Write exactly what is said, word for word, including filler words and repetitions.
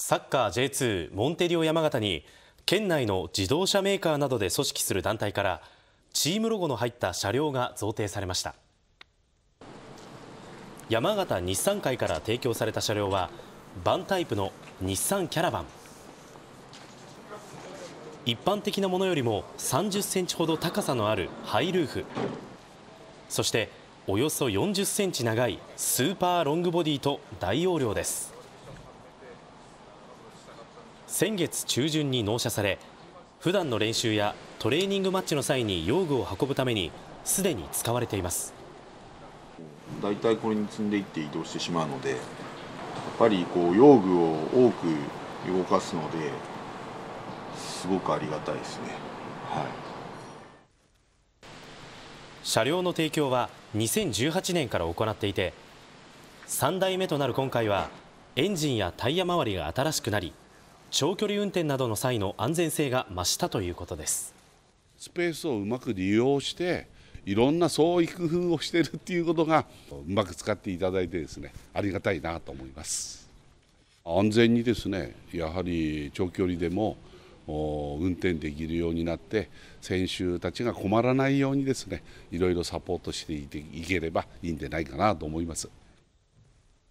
サッカー ジェイツー モンテリオ山形に県内の自動車メーカーなどで組織する団体からチームロゴの入った車両が贈呈されました。山形日産会から提供された車両はバンタイプの日産キャラバン。一般的なものよりもさんじゅっセンチほど高さのあるハイルーフ、そしておよそよんじゅっセンチ長いスーパーロングボディと大容量です。先月中旬に納車され、普段の練習やトレーニングマッチの際に用具を運ぶためにすでに使われています。大体これに積んでいって移動してしまうので、やっぱりこう用具を多く動かすのですごくありがたいですね、はい、車両の提供はにせんじゅうはちねんから行っていて、さんだいめとなる今回はエンジンやタイヤ周りが新しくなり、長距離運転などの際の安全性が増したということです。スペースをうまく利用して、いろんな創意工夫をしているっていうことがうまく使っていただいてですね、ありがたいなと思います。安全にですね、やはり長距離でも運転できるようになって、選手たちが困らないようにですね、いろいろサポートしていければいいんじゃないかなと思います。